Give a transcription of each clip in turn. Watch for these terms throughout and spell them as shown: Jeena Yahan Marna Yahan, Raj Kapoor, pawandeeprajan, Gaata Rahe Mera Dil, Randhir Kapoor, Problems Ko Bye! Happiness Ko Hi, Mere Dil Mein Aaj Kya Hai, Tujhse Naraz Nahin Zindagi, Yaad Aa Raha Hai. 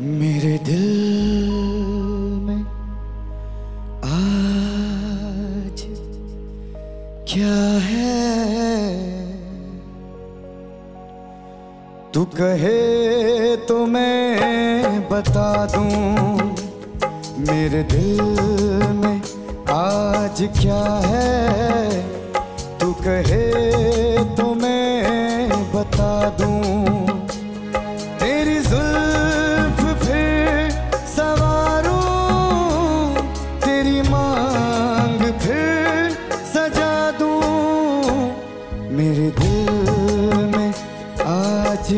मेरे दिल में आज क्या है, तू कहे तो मैं बता दूं। मेरे दिल में आज क्या है, तू कहे तो मैं बता दूं।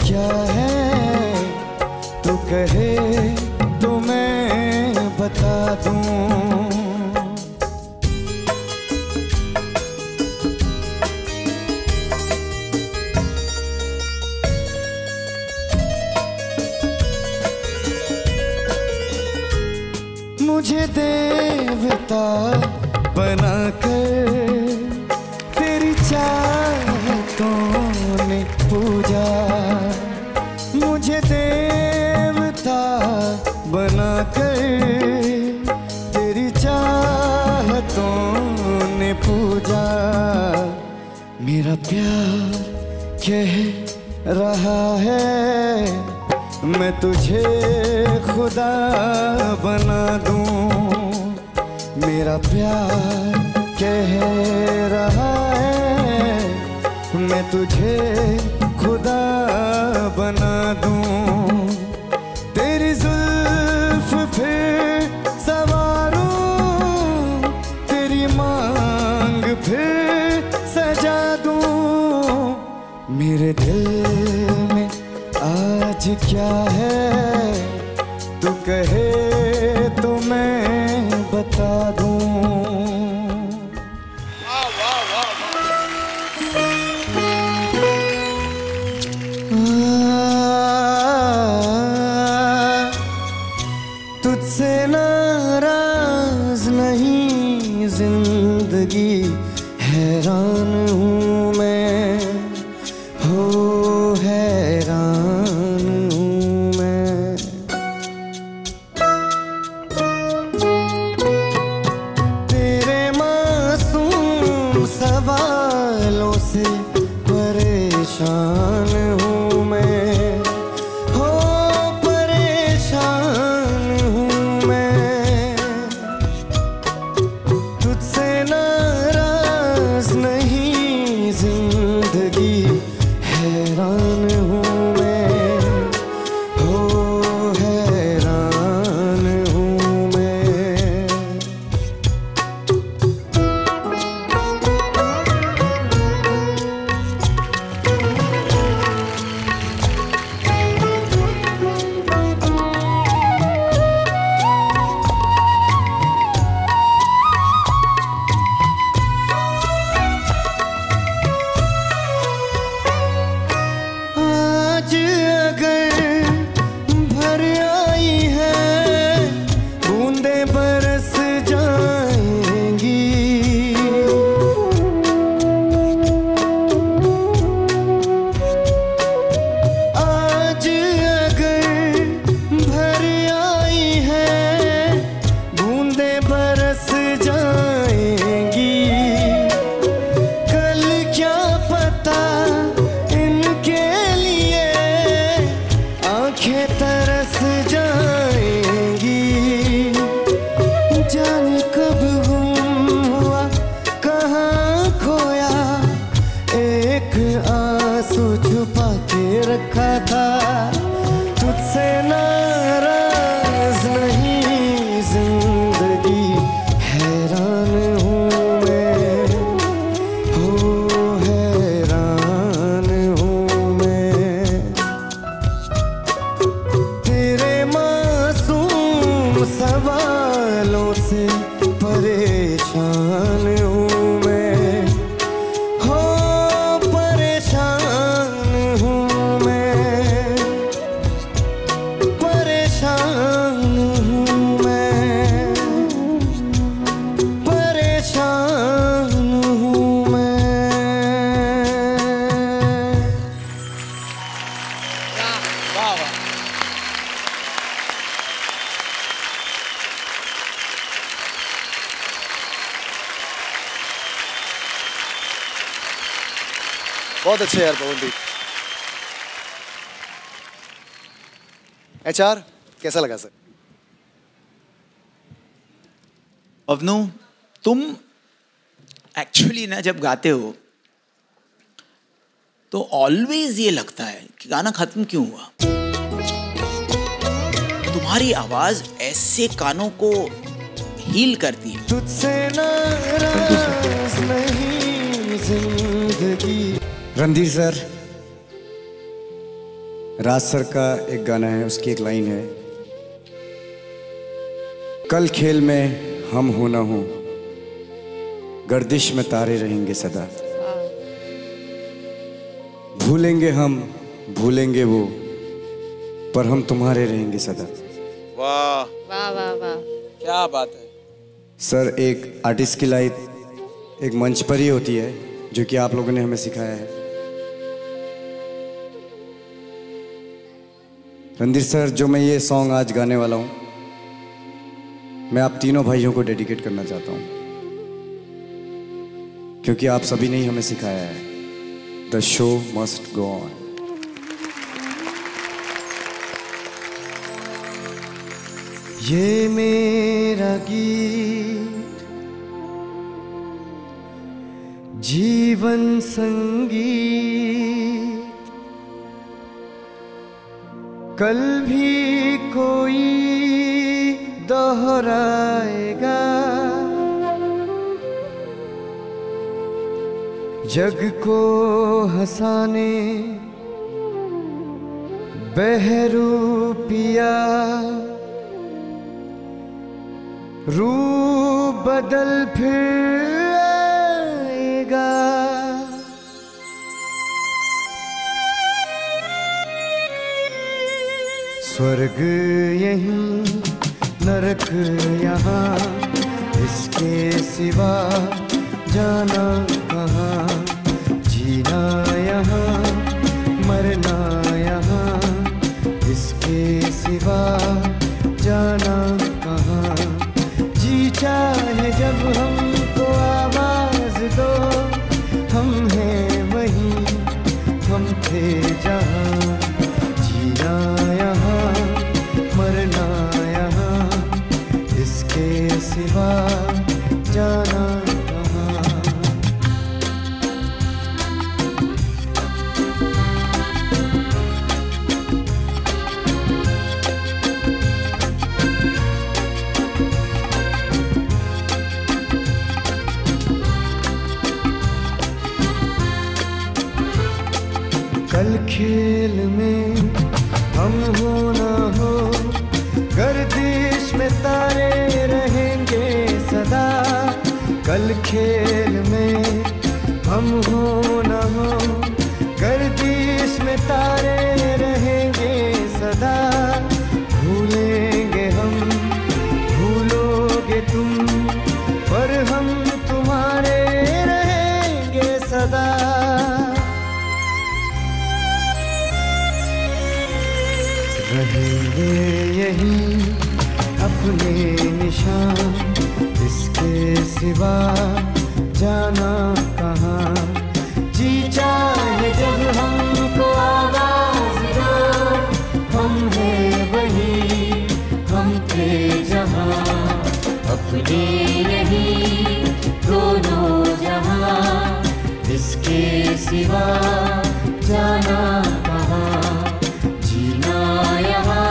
क्या है तू कहे तो मैं बता दूं। मुझे देवता बना कर तेरी चाहतों ने पूजा, मुझे देवता बना कर तेरी चाहतों ने पूजा। मेरा प्यार कह रहा है मैं तुझे खुदा बना दूं। मेरा प्यार कह रहा है मैं तुझे खुदा बना दूं। तेरी जुल्फ पे सवारूं, तेरी मांग पे सजा दूं। मेरे दिल में आज क्या है, तू कहे तो मैं बता दूं। हैरान हूँ मैं, हो हैरान हूँ मैं। तेरे मासूम सवालों से परेशान हूँ मैं, हो परेशान हूँ मैं। तुझसे नहीं जिंदगी हैरान हूँ मैं, हो हैरान हूँ मैं। बहुत अच्छे यार पवनदीप। एचआर कैसा लगा सर? अवनु तुम एक्चुअली ना जब गाते हो तो ऑलवेज ये लगता है कि गाना खत्म क्यों हुआ। तुम्हारी आवाज ऐसे कानों को हील करती है। रणधीर सर, राज सर का एक गाना है, उसकी एक लाइन है, कल खेल में हम हो ना हो, गर्दिश में तारे रहेंगे सदा, भूलेंगे हम भूलेंगे वो, पर हम तुम्हारे रहेंगे सदा। वाह वाह वाह वाह, क्या बात है सर। एक आर्टिस्ट की लाइफ एक मंच पर ही होती है, जो कि आप लोगों ने हमें सिखाया है। रणधीर सर, जो मैं ये सॉन्ग आज गाने वाला हूँ, मैं आप तीनों भाइयों को डेडिकेट करना चाहता हूँ, क्योंकि आप सभी ने ही हमें सिखाया है, the show must go on. ये मेरा गीत जीवन संगीत, कल भी कोई दोहराएगा, जग को हंसाने बहरू पिया, रूप बदल फिर आएगा। स्वर्ग यहीं नरक यहाँ, इसके सिवा जाना कहाँ, जीना यहाँ मरना यहाँ, इसके सिवा जाना कहाँ, जी चाहे जब हमको आवाज़ दो, हम हैं वहीं हम थे जहाँ, जीना यहाँ मरना के सिवा जाना कहाँ। कल खेल में हम हो ना हो, गर्दिश में तारे रहेंगे सदा, कल खेल में हम हो ना हो, गर्दिश में तारे रहेंगे सदा, भूलेंगे हम भूलोगे तुम, पर हम तुम्हारे रहेंगे सदा। रहेंगे यही अपने निशान, इसके सिवा जाना कहाँ, जी चाहे जब हमको आवाज़ दो, हम हैं वही हम थे जहाँ, अपने नहीं दोनों जहाँ, इसके सिवा जाना कहाँ, जीना यहाँ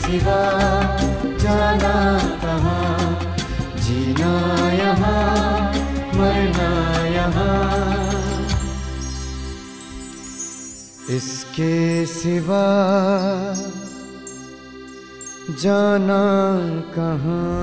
सिवा जाना कहाँ, जीना यहाँ मरना यहाँ, इसके सिवा जाना कहाँ, जीना यहाँ मरना यहाँ, इसके सिवा जाना कहाँ।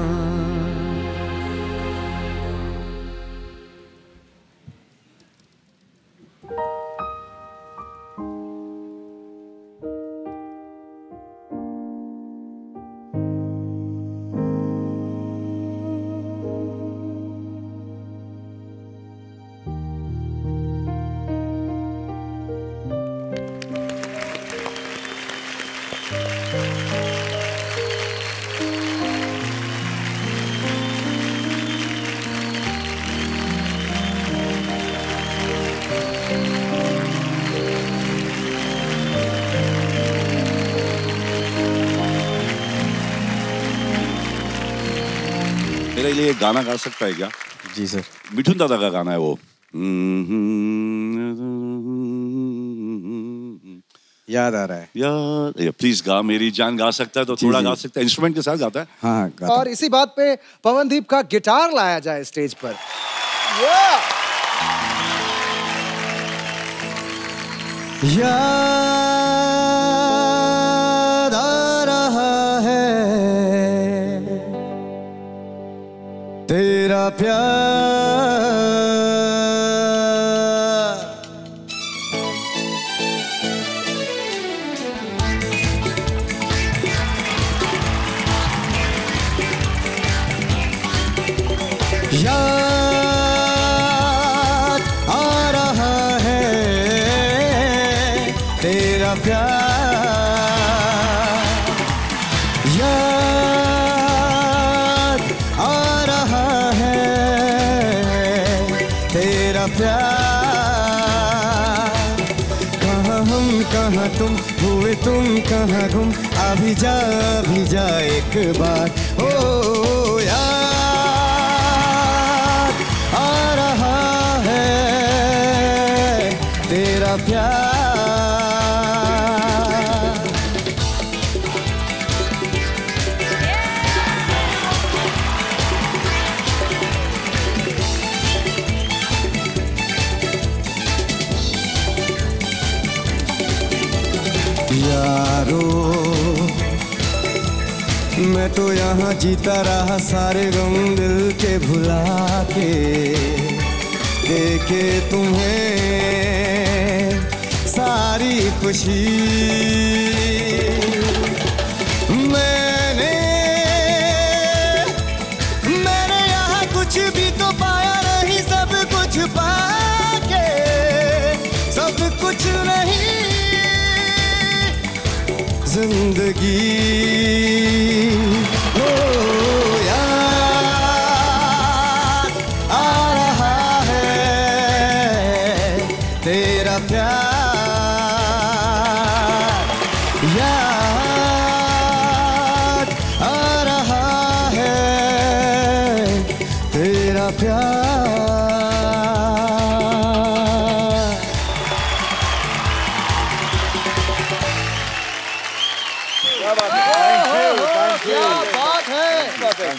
मेरे लिए गाना गा सकता है क्या? जी सर, मिठुन दादा का गाना है वो, याद आ रहा है यार, प्लीज गा मेरी जान। गा सकता है तो थोड़ा गा सकता है, इंस्ट्रूमेंट के साथ गाता है। हाँ, गाता। और इसी बात पे पवनदीप का गिटार लाया जाए स्टेज पर। याद आ रहा है तेरा प्यार, याद आ रहा है तेरा प्यार, याद आ रहा है तेरा प्यार। कहाँ हम कहाँ तुम हुए, तुम कहाँ गुम, अभी जा एक बार, ओ यार प्यार। यारो मैं तो यहाँ जीता रहा, सारे गम दिल के भुला के, देखे तुम्हें सारी खुशी, मैंने यहाँ कुछ भी तो पाया नहीं, सब कुछ पाके सब कुछ नहीं जिंदगी।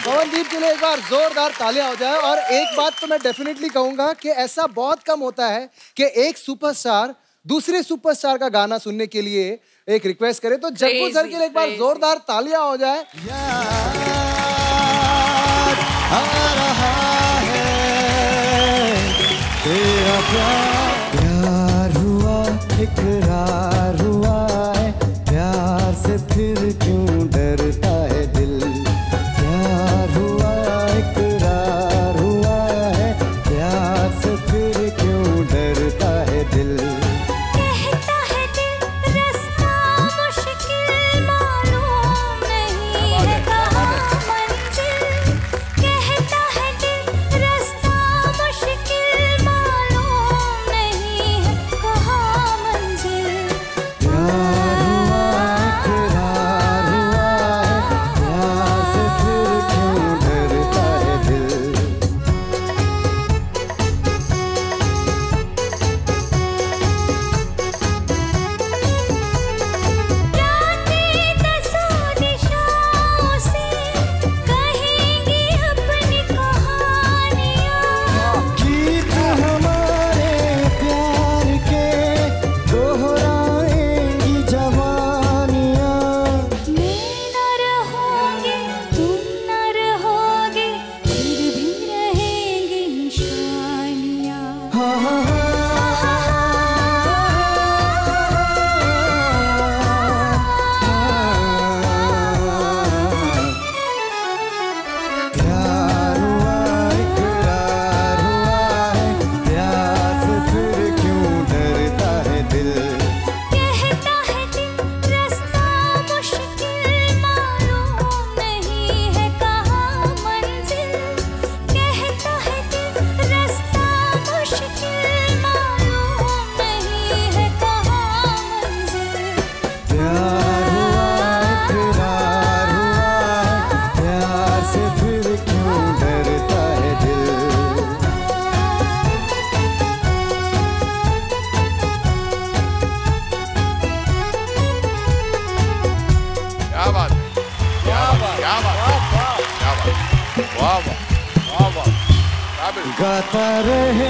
पवनदीप के लिए एक बार जोरदार तालियां हो जाए। और एक बात तो मैं डेफिनेटली कहूंगा कि ऐसा बहुत कम होता है कि एक सुपरस्टार दूसरे सुपरस्टार का गाना सुनने के लिए एक रिक्वेस्ट करे, तो जग्गू सर के लिए एक बार जोरदार तालियां हो जाए। याद आ रहा है तेरा प्यार, हुआ इकरार हुआ है प्यार से, फिर क्यों डरता है दिल, फिर क्यों डर वाह वाह वाह वाह। गाता रहे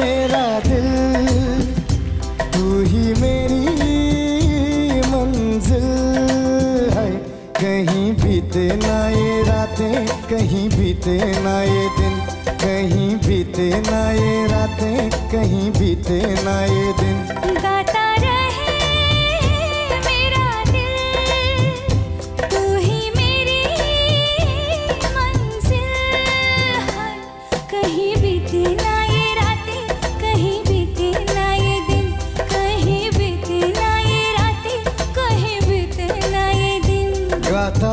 मेरा दिल तू ही मेरी मंजिल है, कहीं बीते ना ये रातें, कहीं बीते ना ये दिन, कहीं बीते ना ये रातें, कहीं बीते ना ये दिन। गाता